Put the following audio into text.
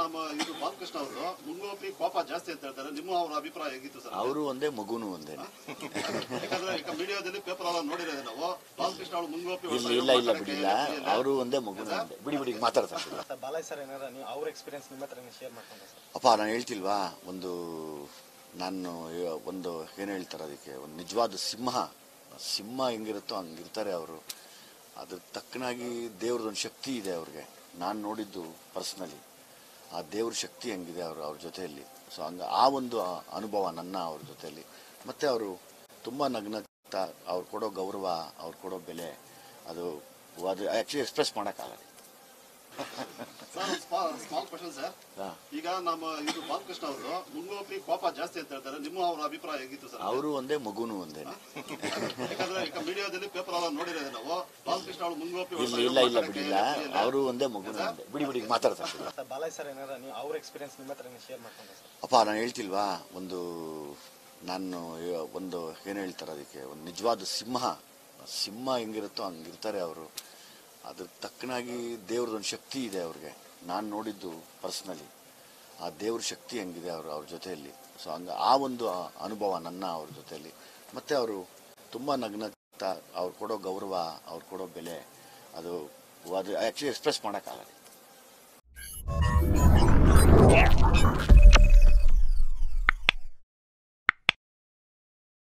ನಮ್ಮ ಇದು ಬಾಲಕೃಷ್ಣ ಅವರು ಮುನ್ನೋಪಿ ಕೋಪ ಜಾಸ್ತಿ ಅಂತ ಹೇಳ್ತಾರೆ, ನಿಮ್ಮ ಅವರ ಅಭಿಪ್ರಾಯ ಹೇಗಿತ್ತು ಸರ್? ಅವರು ಒಂದೇ, ಮಗುನು ಒಂದೇ. ಯಾಕಂದ್ರೆ ಈಗ ಮೀಡಿಯಾದಲ್ಲಿ ಪೇಪರ್ ಎಲ್ಲ ನೋಡಿರೋದೇ ನಾವು, ಬಾಲಕೃಷ್ಣ ಅವರು ಮುನ್ನೋಪಿ. ಇಲ್ಲ ಇಲ್ಲ ಬಿಡಿಲ್ಲ, ಅವರು ಒಂದೇ, ಮಗುನು ಒಂದೇ. ಬಿಡಿ ಬಿಡಿ ಮಾತಾಡ್ತಾರೆ. ಬಾಲಾಜಿ ಸರ್ ಏನಾರ ನೀವು ಅವ್ರ ಎಕ್ಸ್ಪೀರಿಯನ್ಸ್ ನಿಮ್ಮ ಹತ್ರ ಶೇರ್ ಮಾಡ್ಕೊಂಡ್ರೆ? ಅಪ್ಪ, ನಾನು ಹೇಳ್ತಿಲ್ವಾ, ನಾನು ಏನು ಹೇಳ್ತಾರೆ ಅದಕ್ಕೆ, ಒಂದು ನಿಜವಾದ ಸಿಂಹ ಹೆಂಗಿರುತ್ತೋ ಹಂಗಿರ್ತಾರೆ ಅವರು. ಅದ್ರ ತಕ್ಕನಾಗಿ ದೇವ್ರದೊಂದು ಶಕ್ತಿ ಇದೆ ಅವ್ರಿಗೆ. ನಾನು ನೋಡಿದ್ದು ಪರ್ಸ್ನಲಿ ಆ ದೇವ್ರ ಶಕ್ತಿ ಹೆಂಗಿದೆ ಅವ್ರ ಜೊತೆಯಲ್ಲಿ. ಸೊ ಹಂಗೆ ಆ ಒಂದು ಅನುಭವ ನನ್ನ ಅವ್ರ ಜೊತೆಯಲ್ಲಿ. ಮತ್ತು ಅವರು ತುಂಬ ನಗ್ನಗ್ತಾ ಅವ್ರು ಕೊಡೋ ಗೌರವ, ಅವ್ರು ಕೊಡೋ ಬೆಲೆ, ಅದು ಆ್ಯಕ್ಚುಲಿ ಎಕ್ಸ್ಪ್ರೆಸ್ ಮಾಡೋಕ್ಕಾಗಲ್ಲ. ಸ್ಮಾಲ್ ಕ್ವಶನ್ ಸರ್, ಈಗ ನಮ್ಮ ಇದು ಬಾಲಕೃಷ್ಣ ಅವರು ಮುನ್ನೋಪಿ ಕೋಪ ಜಾಸ್ತಿ ಅಂತ ಹೇಳ್ತಾರೆ, ನಿಮ್ಮ ಅವರ ಅಭಿಪ್ರಾಯ ಹೇಗಿತ್ತು ಸರ್? ಅವರು ಒಂದೇ, ಮಗುನು ಒಂದೇ. ಯಾಕಂದ್ರೆ ಈಗ ಮೀಡಿಯಾದಲ್ಲಿ ಪೇಪರ್ ಎಲ್ಲ ನೋಡಿರೋದೇ ನಾವು, ಬಾಲಕೃಷ್ಣ ಅವರು ಮುನ್ನೋಪಿ. ಇಲ್ಲ ಇಲ್ಲ ಬಿಡಿಲ್ಲ, ಅವರು ಒಂದೇ, ಮಗುನು ಒಂದೇ. ಬಿಡಿ ಬಿಡಿ ಮಾತಾಡ್ತಾರೆ. ಬಾಲಾಜಿ ಸರ್ ಏನಾರ ನೀವು ಅವ್ರ ಎಕ್ಸ್ಪೀರಿಯನ್ಸ್ ನಿಮ್ಮ ಹತ್ರ ಶೇರ್ ಮಾಡ್ಕೊಂಡ್ರೆ? ಅಪ್ಪ, ನಾನು ಹೇಳ್ತಿಲ್ವಾ, ನಾನು ಏನು ಹೇಳ್ತಾರೆ ಅದಕ್ಕೆ, ಒಂದು ನಿಜವಾದ ಸಿಂಹ ಹೆಂಗಿರುತ್ತೋ ಹಂಗಿರ್ತಾರೆ ಅವರು. ಅದ್ರ ತಕ್ಕನಾಗಿ ದೇವ್ರದೊಂದು ಶಕ್ತಿ ಇದೆ ಅವ್ರಿಗೆ. ನಾನು ನೋಡಿದ್ದು ಪರ್ಸ್ನಲಿ ಆ ದೇವ್ರ ಶಕ್ತಿ ಹೆಂಗಿದೆ ಅವ್ರ ಜೊತೆಯಲ್ಲಿ. ಸೊ ಹಂಗೆ ಆ ಒಂದು ಅನುಭವ ನನ್ನ ಅವ್ರ ಜೊತೆಯಲ್ಲಿ. ಮತ್ತು ಅವರು ತುಂಬ ನಗ್ನಗ್ತಾ ಅವ್ರು ಕೊಡೋ ಗೌರವ, ಅವ್ರು ಕೊಡೋ ಬೆಲೆ, ಅದು ಆ್ಯಕ್ಚುಲಿ ಎಕ್ಸ್ಪ್ರೆಸ್ ಮಾಡೋಕ್ಕಾಗಲ್ಲ.